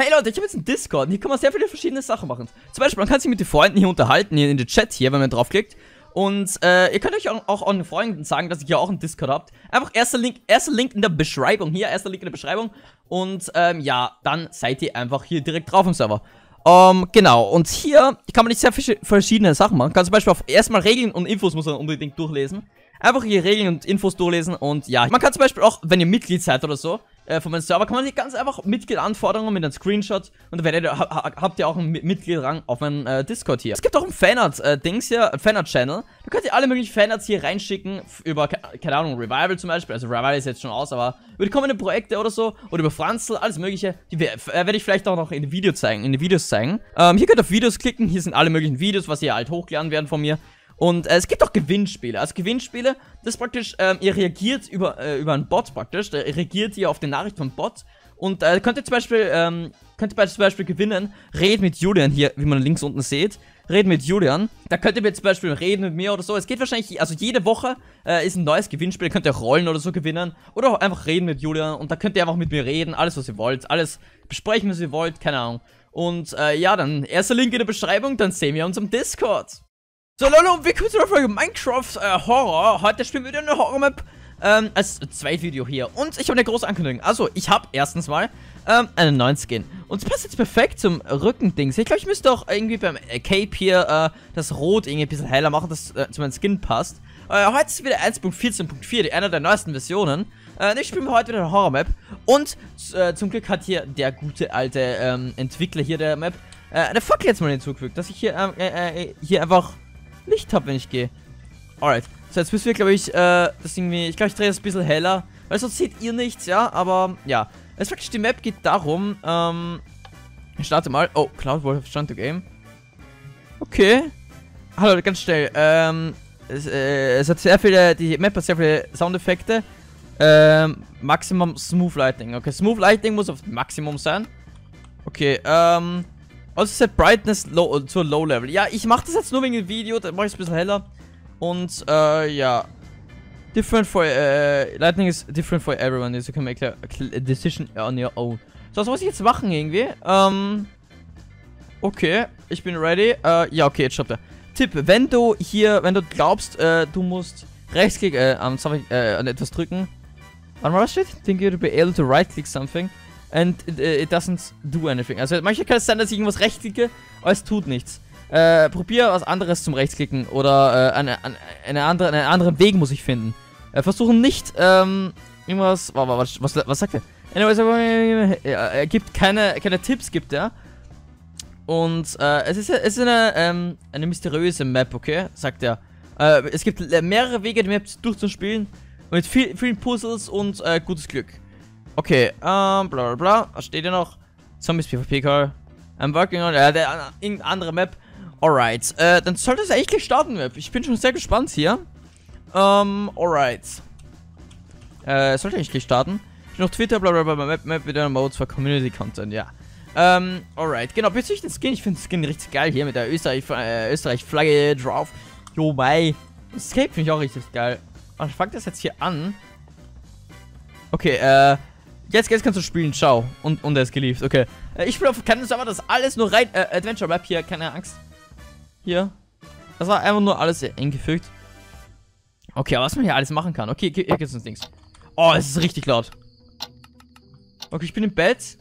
Hey Leute, ich habe jetzt einen Discord und hier kann man sehr viele verschiedene Sachen machen. Zum Beispiel, man kann sich mit den Freunden hier unterhalten, hier in den Chat hier, wenn man draufklickt. Und ihr könnt euch auch euren Freunden sagen, dass ihr hier auch einen Discord habt. Einfach erster Link in der Beschreibung, hier, erster Link in der Beschreibung. Und ja, dann seid ihr einfach hier direkt drauf im Server. Genau, und hier kann man nicht sehr verschiedene Sachen machen. Kann zum Beispiel auf erstmal Regeln und Infos muss man unbedingt durchlesen. Einfach hier Regeln und Infos durchlesen und ja. Man kann zum Beispiel auch, wenn ihr Mitglied seid oder so, von meinem Server, kann man sich ganz einfach Mitglied-Anforderungen mit einem Screenshot und dann habt ihr auch einen Mitglied-Rang auf meinem Discord hier. Es gibt auch ein Fanart-Dings hier, Fanart-Channel. Da könnt ihr alle möglichen Fanarts hier reinschicken über, keine Ahnung, Revival zum Beispiel. Also Revival ist jetzt schon aus, aber über die kommenden Projekte oder so oder über Franzl, alles mögliche. Die werde ich vielleicht auch noch in den Videos zeigen. Hier könnt ihr auf Videos klicken, hier sind alle möglichen Videos, was hier halt hochgeladen werden von mir. Und es gibt auch Gewinnspiele. Also Gewinnspiele, das praktisch, ihr reagiert über einen Bot praktisch. Da reagiert ihr auf die Nachricht vom Bot. Und könnt ihr zum Beispiel gewinnen. Red mit Julian hier, wie man links unten seht. Red mit Julian. Da könnt ihr mir zum Beispiel reden mit mir oder so. Es geht wahrscheinlich, also jede Woche ist ein neues Gewinnspiel. Da könnt ihr auch Rollen oder so gewinnen. Oder auch einfach reden mit Julian. Und da könnt ihr einfach mit mir reden. Alles, was ihr wollt. Alles besprechen, was ihr wollt. Keine Ahnung. Und ja, dann erster Link in der Beschreibung. Dann sehen wir uns am Discord. So Leute, und willkommen zu einer Folge Minecraft Horror. Heute spielen wir wieder eine Horror-Map als zweites Video hier. Und ich habe eine große Ankündigung. Also, ich habe erstens mal einen neuen Skin. Und es passt jetzt perfekt zum Rückendings. Ich glaube, ich müsste auch irgendwie beim Cape hier das Rot irgendwie ein bisschen heller machen, dass zu meinem Skin passt. Heute ist wieder 1.14.4, einer der neuesten Versionen. Ich spiele heute wieder eine Horror-Map. Und zum Glück hat hier der gute alte Entwickler hier der Map eine Fackel jetzt mal hinzugefügt, dass ich hier, hier einfach Licht habe, wenn ich gehe. Alright. So, jetzt müssen wir, glaube ich, das irgendwie... Ich glaube, ich drehe das ein bisschen heller. Weil sonst seht ihr nichts, ja? Aber, ja. Es praktisch, die Map geht darum, ich starte mal. Oh, Cloud Wolf stand to game. Okay. Hallo, ganz schnell. Es hat sehr viele... Die Map hat sehr viele Soundeffekte. Maximum Smooth Lighting. Okay, Smooth Lighting muss auf Maximum sein. Okay, also ist der Brightness low, zu Low Level. Ja, ich mache das jetzt nur wegen dem Video, dann mache ich es ein bisschen heller. Und, ja. Different for, Lightning is different for everyone, so you can make a decision on your own. So, was muss ich jetzt machen irgendwie? Okay, ich bin ready. Ja, okay, jetzt schreibt er. Tipp, wenn du hier, wenn du glaubst, du musst rechtsklick an etwas drücken. Warte mal, was steht? Think you'll be able to right-click something. And it doesn't do anything. Also manchmal kann es sein, dass ich irgendwas rechtsklicke, aber es tut nichts. Probier was anderes zum Rechtsklicken oder einen anderen Weg muss ich finden. Versuchen nicht irgendwas. Was sagt er? Anyways, er gibt keine Tipps, gibt er. Und es ist eine mysteriöse Map, okay? Sagt er. Es gibt mehrere Wege, die Map durchzuspielen. Mit vielen Puzzles und gutes Glück. Okay, bla bla bla, was steht hier noch? Zombies PvP Call. I'm working on, irgendeine andere Map. Alright, dann sollte es eigentlich starten, Map. Ich bin schon sehr gespannt hier. Alright. Sollte eigentlich starten. Ich noch Twitter, bla bla bla, Map wieder Modes für Community Content, ja. Alright, genau, bezüglich den Skin. Ich finde den Skin richtig geil hier mit der Österreich-Flagge drauf. Jo, mei. Escape finde ich auch richtig geil. Ich fang das jetzt hier an. Okay, Jetzt kannst du spielen, ciao. Und er ist geliefert, okay. Ich spiele auf keinen Server, das ist alles nur rein Adventure Map hier, keine Angst. Hier. Das war einfach nur alles eingefügt. Okay, aber was man hier alles machen kann. Okay, hier gibt es uns Dings. Oh, es ist richtig laut. Okay, ich bin im Bett.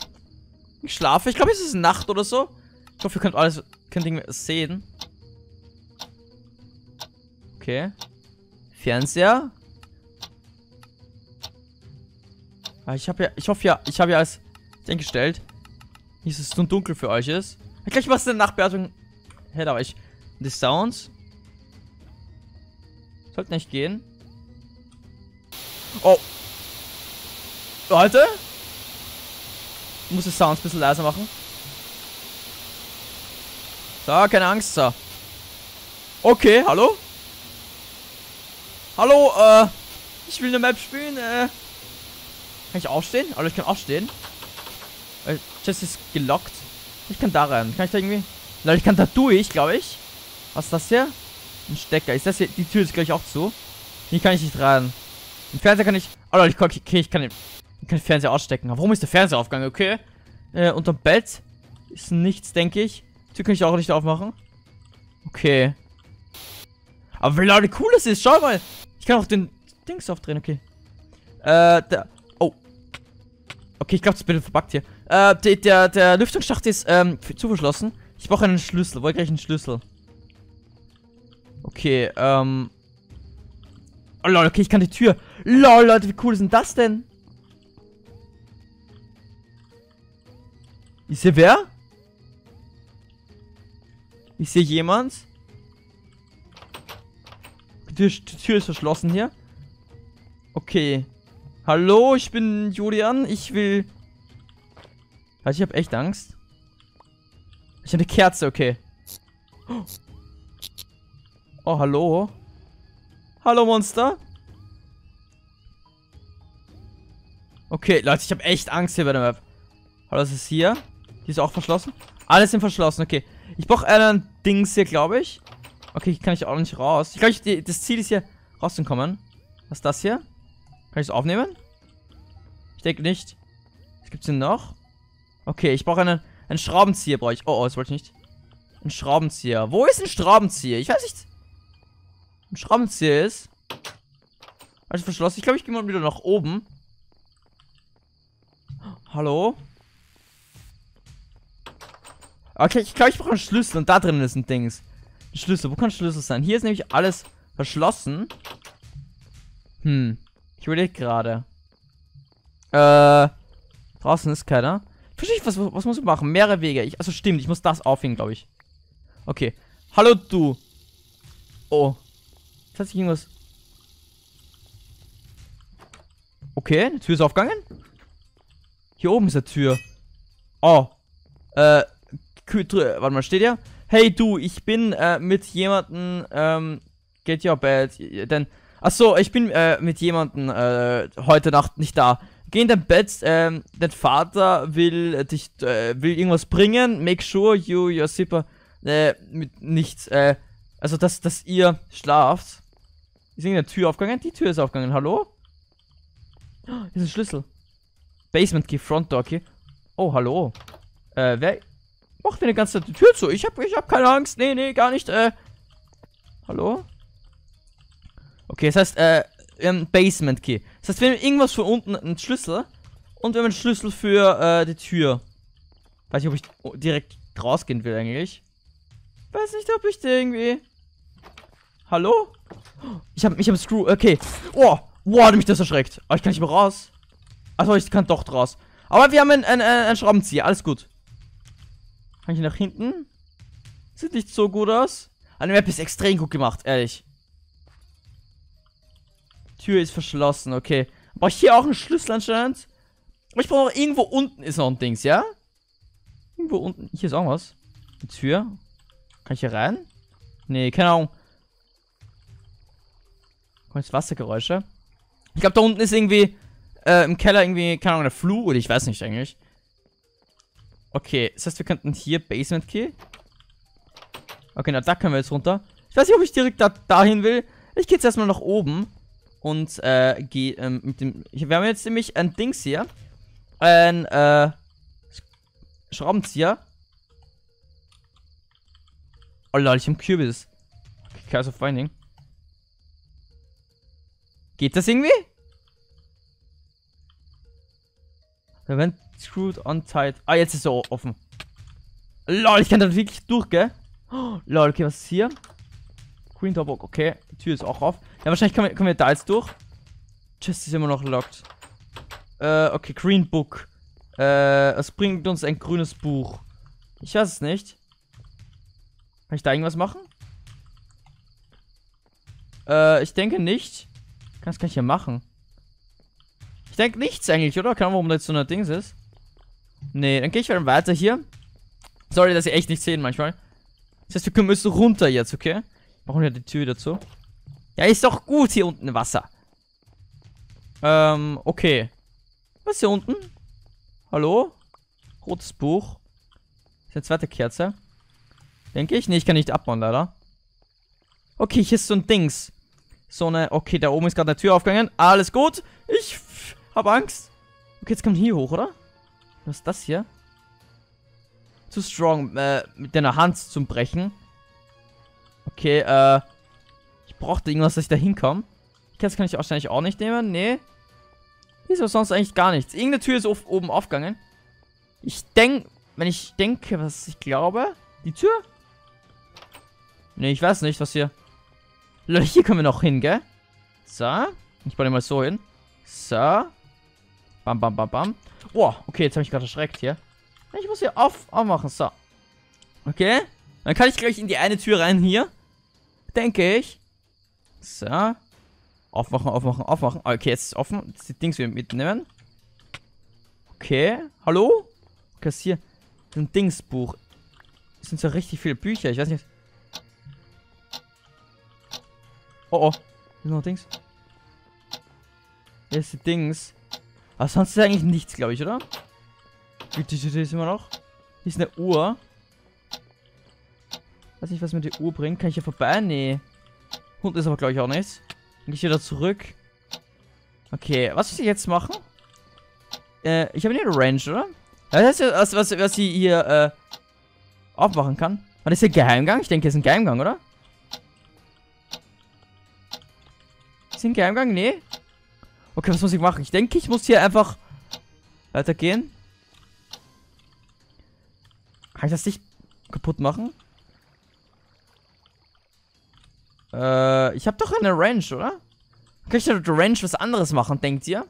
Ich schlafe. Ich glaube, es ist Nacht oder so. Ich hoffe, ihr könnt alles sehen. Okay. Fernseher. Ich hoffe, ich habe ja alles eingestellt. Nicht, dass es so dunkel für euch ist. Gleich was in der Nachbewertung. Hätte aber ich. Die Sounds. Sollte nicht gehen. Oh. Leute. Ich muss die Sounds ein bisschen leiser machen. So, keine Angst. So. Okay, hallo. Hallo, ich will eine Map spielen, Kann ich aufstehen? Alter, ich kann aufstehen. Chest ist gelockt. Ich kann da rein. Kann ich da irgendwie? Leute, ich kann da durch, glaube ich. Was ist das hier? Ein Stecker. Ist das hier? Die Tür ist gleich auch zu. Hier kann ich nicht rein. Im Fernseher kann ich... Oh Leute, ich kann den Fernseher ausstecken. Warum ist der Fernseher aufgegangen? Okay. Unterm Bett ist nichts, denke ich. Tür kann ich auch nicht aufmachen. Okay. Aber wie laut cool das ist, schau mal. Ich kann auch den Dings aufdrehen, okay. Da. Oh. Okay, ich glaube, das ist ein bisschen verbuggt hier. Der Lüftungsschacht ist zu verschlossen. Ich brauche einen Schlüssel. Wollte gleich einen Schlüssel. Okay, Oh lol, okay, ich kann die Tür. Lol, Leute, wie cool ist denn das denn? Ich sehe wer? Ich sehe jemand. Die Tür ist verschlossen hier. Okay. Hallo, ich bin Julian. Ich will... Also ich habe echt Angst. Ich habe eine Kerze, okay. Oh, hallo. Hallo, Monster. Okay, Leute, ich habe echt Angst hier bei der Map. Hallo, was ist hier? Die ist auch verschlossen. Alles sind verschlossen, okay. Ich brauche einen Dings hier, glaube ich. Okay, kann ich auch nicht raus. Ich glaube, das Ziel ist hier rauszukommen. Was ist das hier? Kann ich es aufnehmen? Ich denke nicht. Was gibt es denn noch? Okay, ich brauche einen Schraubenzieher. Brauche ich. Oh, das wollte ich nicht. Ein Schraubenzieher. Wo ist ein Schraubenzieher? Ich weiß nicht. Ein Schraubenzieher ist. Also verschlossen. Ich glaube, ich gehe mal wieder nach oben. Hallo? Okay, ich glaube, ich brauche einen Schlüssel. Und da drin ist ein Dings. Ein Schlüssel. Wo kann ein Schlüssel sein? Hier ist nämlich alles verschlossen. Hm. Ich überlege gerade. Draußen ist keiner. Verstehe ich, was muss ich machen? Mehrere Wege. Also stimmt, ich muss das aufhängen, glaube ich. Okay. Hallo, du. Oh. Jetzt hat sich irgendwas... Okay, die Tür ist aufgegangen. Hier oben ist eine Tür. Oh. Warte mal, steht hier? Hey, du, ich bin mit jemandem... Get your bed. Denn... Achso, ich bin mit jemandem heute Nacht nicht da. Geh in dein Bett, dein Vater will dich, will irgendwas bringen. Make sure you, your zipper, mit nichts, also dass ihr schlaft. Ist irgendeine Tür aufgegangen? Die Tür ist aufgegangen, hallo? Oh, ist ein Schlüssel. Basement Key, Front Door, okay. Oh, hallo. Wer macht mir eine ganze Tür zu? Ich hab keine Angst, nee, gar nicht, Hallo? Okay, das heißt, Basement Key. Das heißt, wir haben irgendwas von unten, einen Schlüssel. Und wir haben einen Schlüssel für die Tür. Weiß nicht, ob ich direkt rausgehen will eigentlich. Weiß nicht, ob ich da irgendwie... Hallo? Ich hab einen Screw... Okay. Oh, wow, hat mich das erschreckt. Aber ich kann nicht mehr raus. Also ich kann doch raus. Aber wir haben einen Schraubenzieher. Alles gut. Kann ich nach hinten? Sieht nicht so gut aus. Eine Map ist extrem gut gemacht, ehrlich. Tür ist verschlossen, okay. Brauche ich hier auch einen Schlüssel anscheinend? Aber ich brauche auch irgendwo unten ist noch ein Dings, ja? Irgendwo unten. Hier ist auch was. Eine Tür. Kann ich hier rein? Nee, keine Ahnung. Kommt jetzt Wassergeräusche. Ich glaube, da unten ist irgendwie im Keller irgendwie, keine Ahnung, der Flur oder ich weiß nicht eigentlich. Okay, das heißt, wir könnten hier Basement Key. Okay, na, da können wir jetzt runter. Ich weiß nicht, ob ich direkt dahin will. Ich gehe jetzt erstmal nach oben. Und, gehe, mit dem... Wir haben jetzt nämlich ein Dings hier. Ein, Schraubenzieher. Oh, lol, ich hab Kürbis. Okay, Curse of Finding. Geht das irgendwie? Der Vent screwed on tight. Ah, jetzt ist er offen. Lol, ich kann da wirklich durch, gell? Oh, lol, okay, was ist hier? Green Top, okay, die Tür ist auch auf. Ja, wahrscheinlich kommen wir da jetzt durch. Chest ist immer noch locked. Okay, Green Book. Es bringt uns ein grünes Buch. Ich weiß es nicht. Kann ich da irgendwas machen? Ich denke nicht. Was kann ich hier machen? Ich denke nichts eigentlich, oder? Keine Ahnung, warum da jetzt so ein Dings ist. Nee, dann gehe ich weiter hier. Sorry, dass ihr echt nicht sehen manchmal. Das heißt, wir müssen runter jetzt, okay? Machen wir die Tür wieder zu. Ja, ist doch gut hier unten im Wasser. Okay. Was ist hier unten? Hallo? Rotes Buch. Ist eine zweite Kerze. Denke ich. Ne, ich kann nicht abbauen, leider. Okay, hier ist so ein Dings. So eine... Okay, da oben ist gerade eine Tür aufgegangen. Alles gut. Ich habe Angst. Okay, jetzt kommt hier hoch, oder? Was ist das hier? zu strong mit deiner Hand zum Brechen. Okay, ich brauchte irgendwas, dass ich da hinkomme. Das kann ich wahrscheinlich auch nicht nehmen. Nee. Hier ist aber sonst eigentlich gar nichts. Irgendeine Tür ist oben aufgegangen. Ich denke, wenn ich denke, was ich glaube. Die Tür? Nee, ich weiß nicht, was hier... Leute, hier können wir noch hin, gell? So. Ich baue den mal so hin. So. Bam, bam, bam, bam. Oh, okay, jetzt habe ich gerade erschreckt hier. Ich muss hier aufmachen, so. Okay. Dann kann ich gleich in die eine Tür rein hier. Denke ich. So. Aufmachen, aufmachen, aufmachen. Okay, jetzt ist es offen. Jetzt die Dings wieder mitnehmen. Okay. Hallo? Kassier. Ein Dingsbuch. Es sind so richtig viele Bücher. Ich weiß nicht. Oh, oh. Hier sind noch Dings. Hier ist die Dings. Aber sonst ist eigentlich nichts, glaube ich, oder? Hier ist immer noch. Hier ist eine Uhr. Weiß nicht, was mir die Uhr bringt. Kann ich hier vorbei? Nee. Hund ist aber, glaube ich, auch nichts. Dann gehe ich wieder zurück. Okay, was muss ich jetzt machen? Ich habe eine Range, oder? Das heißt, was ich hier aufmachen kann. War das hier Geheimgang? Ich denke, hier ist ein Geheimgang, oder? Ist hier ein Geheimgang? Nee. Okay, was muss ich machen? Ich denke, ich muss hier einfach weitergehen. Kann ich das nicht kaputt machen? Ich habe doch eine Range, oder? Kann ich da mit der Range was anderes machen, denkt ihr?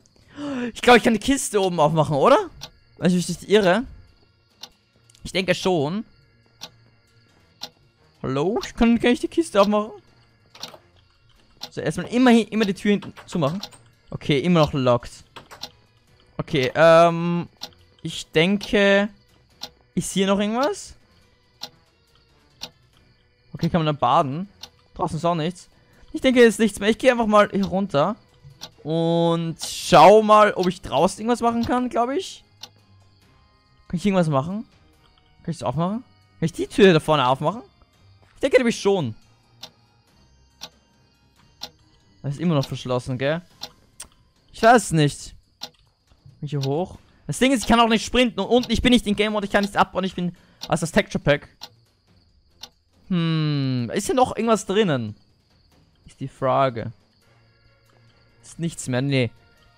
Ich glaube, ich kann die Kiste oben aufmachen, oder? Wenn ich mich nicht irre. Ich denke schon. Hallo? Kann ich die Kiste aufmachen? So, erstmal immer die Tür hinten zumachen. Okay, immer noch locked. Okay, ich denke... Ist hier noch irgendwas? Okay, kann man dann baden? Draußen ist auch nichts. Ich denke, hier ist nichts mehr. Ich gehe einfach mal hier runter. Und schau mal, ob ich draußen irgendwas machen kann, glaube ich. Kann ich irgendwas machen? Kann ich es aufmachen? Kann ich die Tür da vorne aufmachen? Ich denke nämlich schon. Das ist immer noch verschlossen, gell? Ich weiß nicht. Bin hier hoch. Das Ding ist, ich kann auch nicht sprinten. Und ich bin nicht in Game Mode, ich kann nichts abbauen. Ich bin... Also das Texture Pack. Ist hier noch irgendwas drinnen? Ist die Frage. Ist nichts mehr, nee.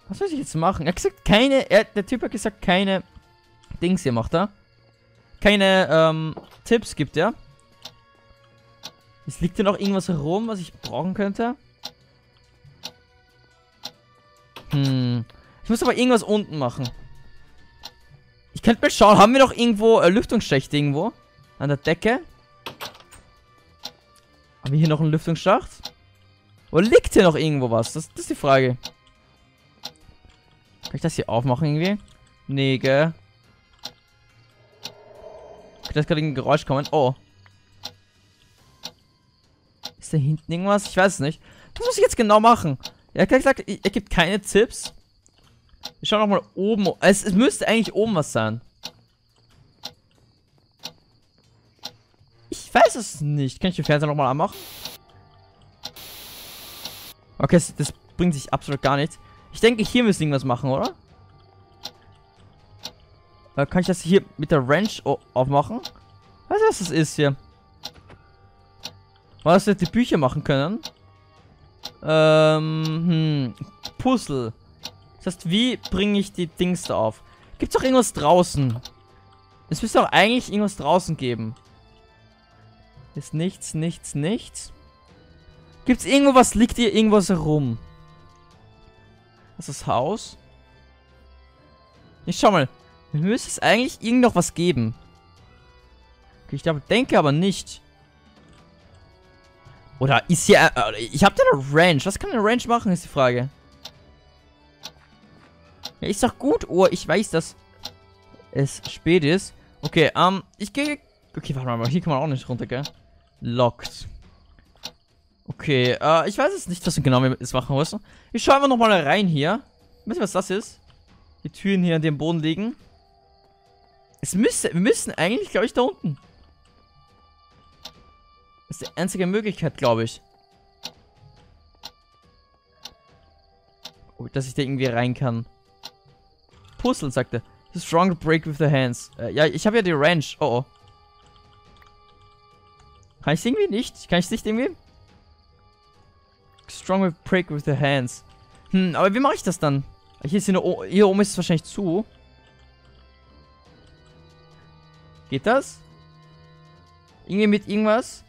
Was soll ich jetzt machen? Er hat gesagt, keine... der Typ hat gesagt, keine... Dings hier macht er. Keine, Tipps gibt er. Es liegt hier noch irgendwas herum, was ich brauchen könnte. Ich muss aber irgendwas unten machen. Ich könnte mal schauen, haben wir noch irgendwo Lüftungsschacht irgendwo? An der Decke? Haben wir hier noch einen Lüftungsschacht? Oder liegt hier noch irgendwo was? Das ist die Frage. Kann ich das hier aufmachen irgendwie? Nee, gell? Da ist gerade ein Geräusch kommen. Oh. Ist da hinten irgendwas? Ich weiß es nicht. Was muss ich jetzt genau machen? Er hat gesagt, er gibt keine Tipps. Ich schau nochmal oben. Es müsste eigentlich oben was sein. Ich weiß es nicht. Kann ich den Fernseher nochmal anmachen? Okay, das bringt sich absolut gar nichts. Ich denke, hier müssen wir irgendwas machen, oder? Kann ich das hier mit der Wrench aufmachen? Weißt du, was das ist hier? Was wir die Bücher machen können? Puzzle. Das heißt, wie bringe ich die Dings da auf? Gibt's doch irgendwas draußen? Es müsste doch eigentlich irgendwas draußen geben. Ist nichts, nichts, nichts. Gibt's irgendwo was? Liegt hier irgendwas herum? Das ist das Haus. Ich schau mal. Müsste es eigentlich irgend noch was geben? Okay, ich denke aber nicht. Oder ist hier... ich habe da eine Range. Was kann eine Range machen, ist die Frage. Ja, ist doch gut. Oh, ich weiß, dass es spät ist. Okay, ich gehe... Okay, warte mal. Hier kann man auch nicht runter, gell? Locked. Okay, ich weiß es nicht, was wir genau jetzt machen müssen. Ich schaue einfach nochmal rein hier. Wisst ihr, was das ist? Die Türen hier an dem Boden liegen. Wir müssen eigentlich, glaube ich, da unten. Das ist die einzige Möglichkeit, glaube ich. Dass ich da irgendwie rein kann. Puzzle, sagt er. The stronger break with the hands. Ja, ich habe ja die Ranch. Oh, oh. Kann ich es irgendwie nicht? Kann ich es nicht irgendwie? Stronger break with the hands. Hm, aber wie mache ich das dann? Hier ist eine o hier oben ist es wahrscheinlich zu. Geht das? Irgendwie mit irgendwas?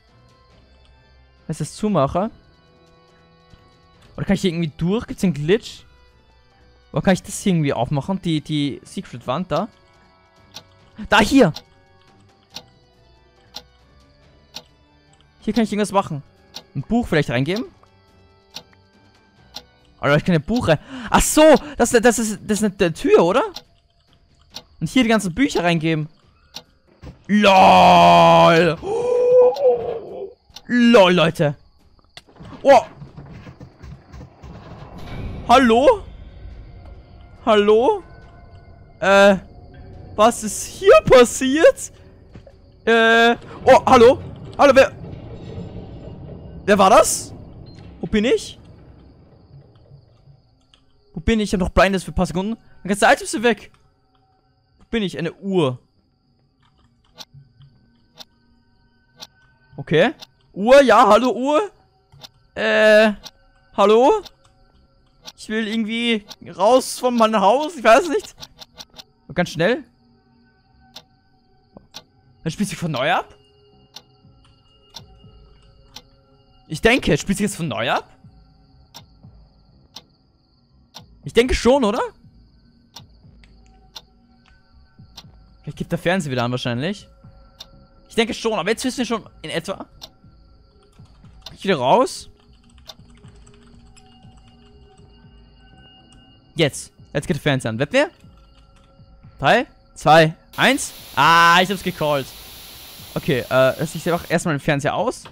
Heißt das Zumacher? Oder kann ich hier irgendwie durch? Gibt es einen Glitch? Oder kann ich das hier irgendwie aufmachen? Die Secret Wand da? Da, hier! Hier kann ich irgendwas machen. Ein Buch vielleicht reingeben? Oder ich kann ein Buch rein... Ach so! Das ist eine Tür, oder? Und hier die ganzen Bücher reingeben. LOL! LOL, Leute! Oh! Hallo? Hallo? Was ist hier passiert? Oh, hallo? Hallo, wer... Wer war das? Wo bin ich? Wo bin ich? Ich hab noch Blindness für ein paar Sekunden. Dann kannst du Items sind weg. Wo bin ich? Eine Uhr. Okay. Uhr, ja, hallo Uhr. Hallo? Ich will irgendwie raus von meinem Haus. Ich weiß nicht. Und ganz schnell. Dann spielt sich von neu ab. Ich denke, spielt sich jetzt von neu ab? Ich denke schon, oder? Vielleicht gibt der Fernseher wieder an, wahrscheinlich. Ich denke schon, aber jetzt wissen wir schon in etwa. Ich wieder raus. Jetzt. Jetzt geht der Fernseher an. Wetten wir? 3, 2, 1. Ah, ich hab's gecallt. Okay, ich sehe auch erstmal den Fernseher aus.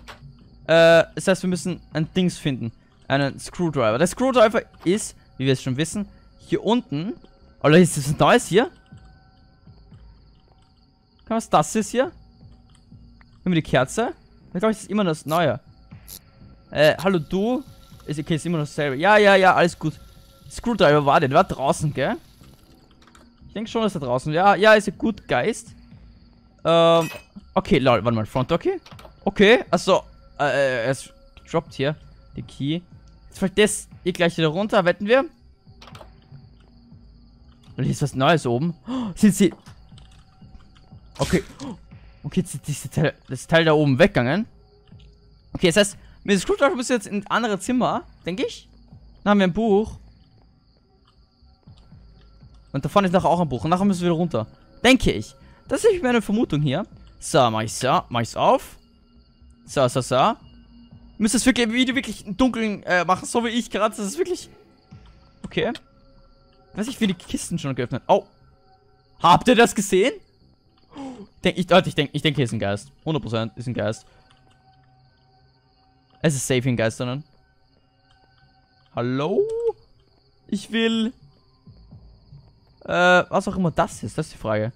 Das heißt, wir müssen ein Dings finden. Einen Screwdriver. Der Screwdriver ist... Wie wir es schon wissen. Hier unten. Oder ist das ein neues hier? Kann was das ist hier? Nehmen wir die Kerze. Ich glaube, es ist immer das Neue. Hallo du. Ist okay, ist immer dasselbe. Ja, ja, ja, alles gut. Screwdriver war der draußen, gell? Ich denke schon, dass er draußen. Ja, ja, ist ein gut Geist. Okay, lol, warte mal, Front, okay? Okay, also er ist droppt hier. Die Key. Jetzt fällt das hier gleich wieder runter, wetten wir. Und hier ist was Neues oben. Oh, sind sie... Okay. Okay, jetzt ist das Teil da oben weggegangen. Okay, das heißt, mit dem Screwdriver müssen wir jetzt in ein anderes Zimmer, denke ich. Dann haben wir ein Buch. Und da vorne ist nachher auch ein Buch. Und nachher müssen wir wieder runter. Denke ich. Das ist meine Vermutung hier. So, mach ich's auf. So. Müsst das wirklich Video wirklich im Dunkeln machen, so wie ich gerade. Das ist wirklich... Okay. Weiß ich, wie die Kisten schon geöffnet. Oh. Habt ihr das gesehen? Ich denke, hier ist ein Geist. 100% ist ein Geist. Es ist safe in Geistern. Hallo? Ich will... was auch immer das ist die Frage.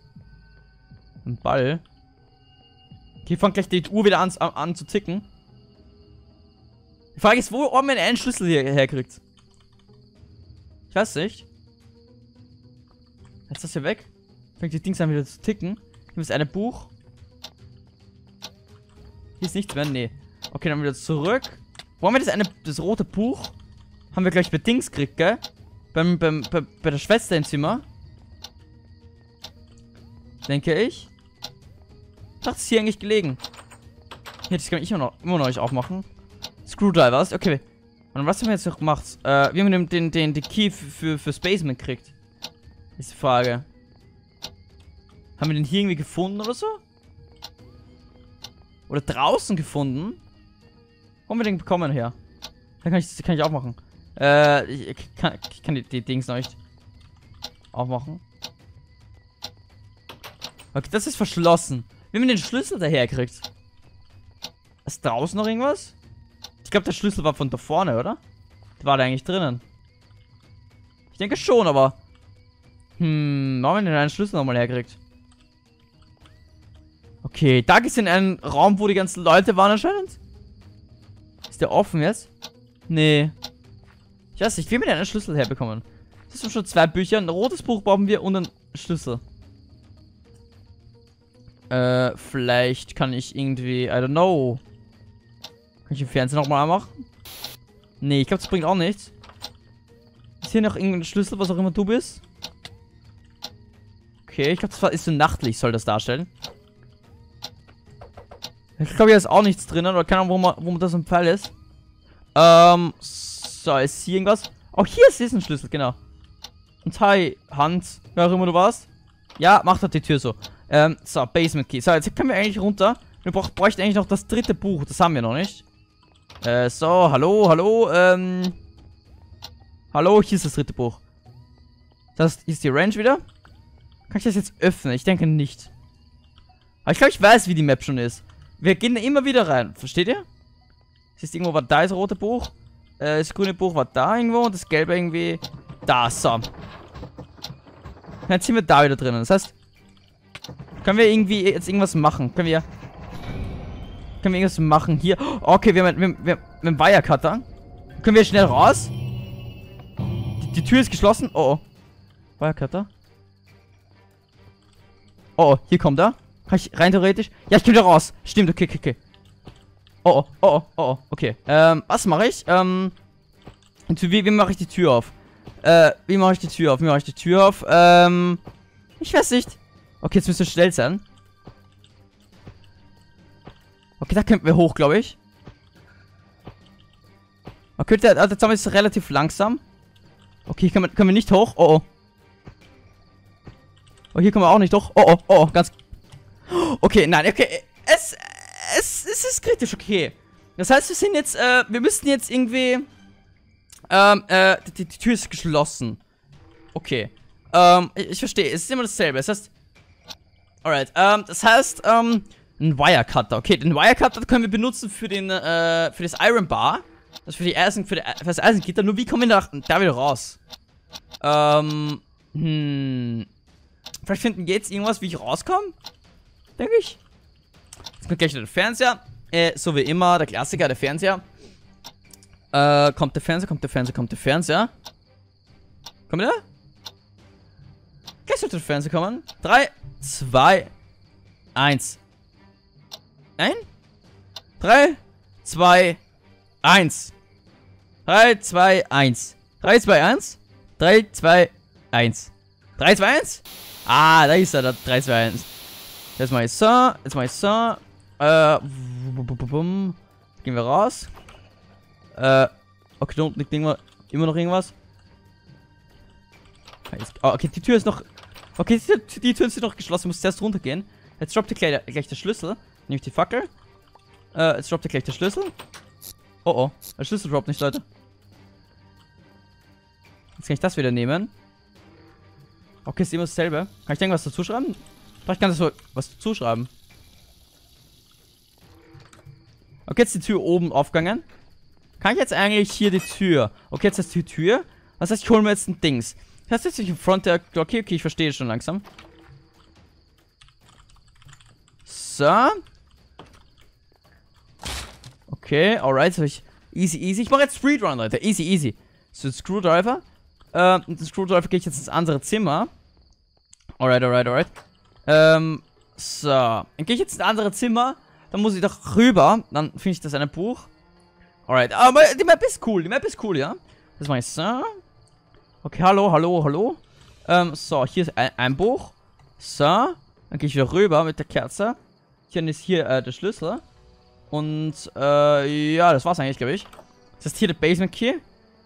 Ein Ball. Okay, fangt gleich die Uhr wieder an zu ticken. Die Frage ist, wo man einen Schlüssel hierher kriegt. Ich weiß nicht. Jetzt ist das hier weg. Fängt die Dings an wieder zu ticken. Hier ist ein Buch. Hier ist nichts mehr. Nee. Okay, dann wieder zurück. Wo haben wir das rote Buch? Haben wir gleich bei Dings gekriegt, gell? Bei der Schwester im Zimmer. Denke ich. Ich dachte, es ist hier eigentlich gelegen. Hier, das kann ich immer noch nicht aufmachen. Screwdrivers, okay. Und was haben wir jetzt noch gemacht? Wir haben den Key fürs Basement gekriegt. Ist die Frage. Haben wir den hier irgendwie gefunden oder so? Oder draußen gefunden? Wo haben wir den bekommen her? Dann kann ich aufmachen. Ich kann die Dings noch nicht aufmachen. Okay, das ist verschlossen. Wir haben den Schlüssel daher gekriegt. Ist draußen noch irgendwas? Ich glaube, der Schlüssel war von da vorne, oder? Der war da eigentlich drinnen. Ich denke schon, aber... Hm, haben wir denn einen Schlüssel nochmal herkriegt? Okay, da geht's in einen Raum, wo die ganzen Leute waren anscheinend. Ist der offen jetzt? Nee. Ich weiß nicht, wie wir denn einen Schlüssel herbekommen. Das sind schon zwei Bücher. Ein rotes Buch brauchen wir und ein Schlüssel. Vielleicht kann ich irgendwie, I don't know. Kann ich den Fernseher nochmal anmachen? Nee, ich glaube, das bringt auch nichts. Ist hier noch irgendein Schlüssel, was auch immer du bist? Okay, ich glaube, das ist so nachtlich, soll das darstellen. Ich glaube, hier ist auch nichts drinnen, oder keine Ahnung, wo das im Fall ist. So, ist hier irgendwas? Oh, hier ist ein Schlüssel, genau. Und hi, Hans, wer auch immer du warst. Ja, mach doch die Tür so. So, Basement Key. So, jetzt können wir eigentlich runter. Wir bräuchten eigentlich noch das dritte Buch. Das haben wir noch nicht. So, hallo. Hallo, hier ist das dritte Buch. Das ist die Ranch wieder. Kann ich das jetzt öffnen? Ich denke nicht. Aber ich glaube, ich weiß, wie die Map schon ist. Wir gehen da immer wieder rein. Versteht ihr? Es ist irgendwo, war da das rote Buch. Das grüne Buch war da irgendwo. Und das gelbe irgendwie da. So. Jetzt sind wir da wieder drinnen. Das heißt, können wir irgendwie jetzt irgendwas machen? Können wir irgendwas machen hier? Okay, wir haben einen Wirecutter. Können wir schnell raus? Die Tür ist geschlossen. Oh. Wirecutter. Oh, hier kommt er. Kann ich rein theoretisch? Ja, ich komme da raus. Stimmt, okay. Oh. Okay. Was mache ich? Wie mache ich die Tür auf? Ich weiß nicht. Okay, jetzt müssen wir schnell sein. Okay, da könnten wir hoch, glaube ich. Okay, der Zombie ist relativ langsam. Okay, hier können wir nicht hoch. Oh, hier können wir auch nicht hoch. Oh, ganz... Okay, nein, okay. Es ist kritisch, okay. Das heißt, wir sind jetzt... wir müssen jetzt irgendwie... die Tür ist geschlossen. Okay. Ich verstehe. Es ist immer dasselbe. Das heißt... Alright, das heißt, ein Wirecutter. Okay, den Wirecutter können wir benutzen für das Iron Bar. Das für das Eisengitter. Nur wie kommen wir da wieder raus? Vielleicht finden wir jetzt irgendwas, wie ich rauskomme? Denke ich. Jetzt kommt gleich wieder der Fernseher. So wie immer, der Klassiker, der Fernseher. Kommt der Fernseher. Kommt der? Gleich sollte der Fernseher kommen. 3, 2, 1. 3, 2, 1. Ah, da ist er, der 3, 2, 1. Jetzt mach ich so. Gehen wir raus. Okay, da unten liegt immer noch irgendwas. Okay, die Tür ist noch... Okay, die Tür ist noch geschlossen. Ich muss zuerst runtergehen. Jetzt droppt gleich der Schlüssel. Nehme ich die Fackel. Jetzt droppt gleich der Schlüssel. Oh. Der Schlüssel droppt nicht, Leute. Jetzt kann ich das wieder nehmen. Okay, ist immer dasselbe. Kann ich da irgendwas dazu schreiben? Vielleicht kann ich so was dazu schreiben. Okay, jetzt die Tür oben aufgegangen. Kann ich jetzt eigentlich hier die Tür? Okay, jetzt ist die Tür. Das heißt, ich hole mir jetzt ein Dings. Das ist jetzt in Front der Glocke. Okay, ich verstehe schon langsam. So. Okay, alright. So easy. Ich mache jetzt Speedrun, Leute. Easy. So, Screwdriver. Mit dem Screwdriver gehe ich jetzt ins andere Zimmer. Alright. So. Dann gehe ich jetzt ins andere Zimmer. Dann muss ich doch rüber. Dann finde ich das eine Buch. Alright. Aber die Map ist cool. Ja. Das mache ich so. Okay, hallo. So, hier ist ein Buch. So. Dann gehe ich wieder rüber mit der Kerze. Hier ist der Schlüssel. Und, ja, das war's eigentlich, glaube ich. Das ist hier der Basement Key.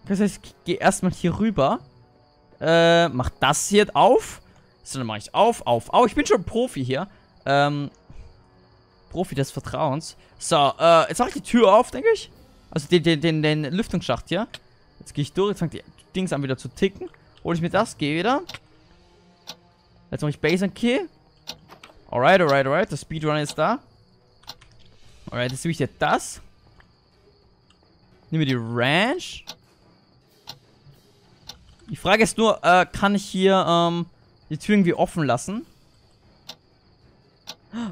Das heißt, ich gehe erstmal hier rüber. Mach das hier auf. So, dann mache ich auf. Ich bin schon Profi hier. Profi des Vertrauens. So, jetzt mache ich die Tür auf, denke ich. Also den Lüftungsschacht hier. Jetzt gehe ich durch. Jetzt fängt die Dings an wieder zu ticken. Hol ich mir das, gehe wieder. Jetzt mache ich Basement Key. Alright. Der Speedrunner ist da. Alright, jetzt nehme ich dir das. Nehmen wir die Ranch. Die Frage ist nur, kann ich hier die Tür irgendwie offen lassen?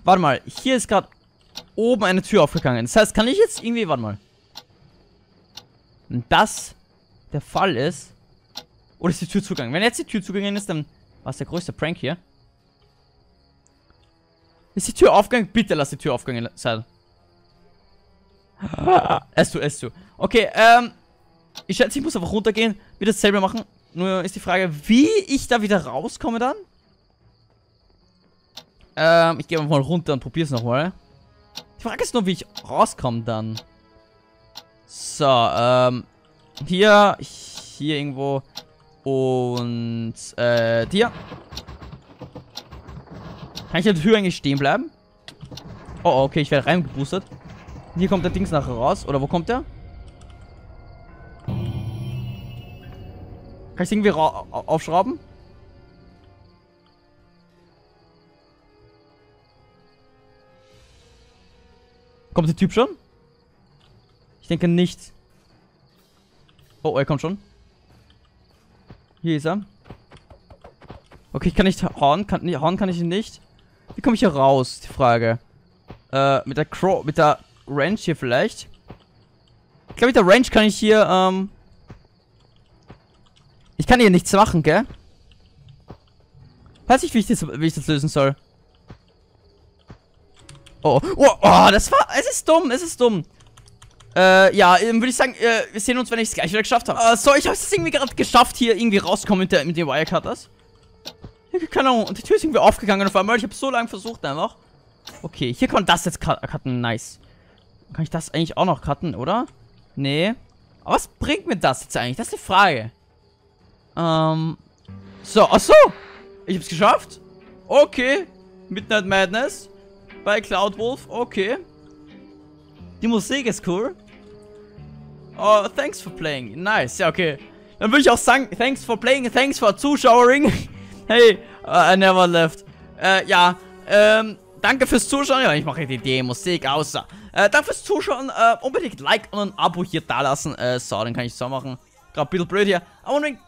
Warte mal, hier ist gerade oben eine Tür aufgegangen. Das heißt, kann ich jetzt irgendwie, warte mal. Wenn das der Fall ist, oder ist die Tür zugegangen? Wenn jetzt die Tür zugegangen ist, dann Was ist der größte Prank hier? Ist die Tür aufgegangen? Bitte lass die Tür aufgegangen sein. Esst du, esst du. Okay, ich schätze, ich muss einfach runtergehen, wieder dasselbe machen. Nur ist die Frage, wie ich da wieder rauskomme dann? Ich gehe mal runter und probiere es nochmal. Die Frage ist nur, wie ich rauskomme dann. So, hier irgendwo und hier. Kann ich an der Tür eigentlich stehen bleiben? Oh, okay, ich werde reingeboostet. Hier kommt der Dings nachher raus. Oder wo kommt der? Kann ich irgendwie aufschrauben? Kommt der Typ schon? Ich denke nicht. Oh, er kommt schon. Hier ist er. Okay, ich kann nicht hauen. Hauen kann ich ihn nicht. Wie komme ich hier raus? Die Frage. Mit der Range hier vielleicht. Ich glaube, mit der Range kann ich hier, ich kann hier nichts machen, gell? Weiß nicht, wie ich das lösen soll. Oh, oh, oh, das war... Es ist dumm, es ist dumm. Ja, würde ich sagen, wir sehen uns, wenn ich es gleich wieder geschafft habe. So, ich habe es irgendwie gerade geschafft, hier irgendwie rauszukommen mit den Wirecutters. Keine Ahnung, und die Tür ist irgendwie aufgegangen auf einmal. Ich habe so lange versucht einfach. Okay, hier kann man das jetzt cutten, nice. Kann ich das eigentlich auch noch cutten, oder? Nee. Aber was bringt mir das jetzt eigentlich? Das ist die Frage. So, achso. Ich hab's geschafft. Okay. Midnight Madness. Bei Cloud Wolf. Okay. Die Musik ist cool. Oh, thanks for playing. Nice. Ja, okay. Dann würde ich auch sagen, thanks for playing, thanks for zuschauering. Hey, I never left. Ja. Danke fürs Zuschauen. Ja, ich mache die Musik außer. Danke fürs Zuschauen. Unbedingt Like und ein Abo hier da lassen. So, dann kann ich es so machen. Gerade ein bisschen blöd hier. Aber unbedingt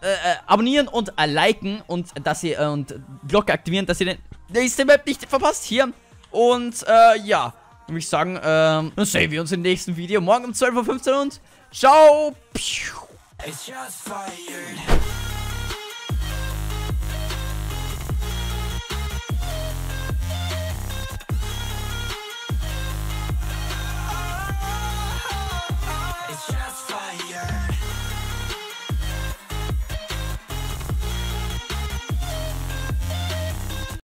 abonnieren und liken und dass ihr und Glocke aktivieren, dass ihr den nächsten Map nicht verpasst hier. Und ja, würde ich sagen, dann sehen wir uns im nächsten Video morgen um 12:15 Uhr und ciao.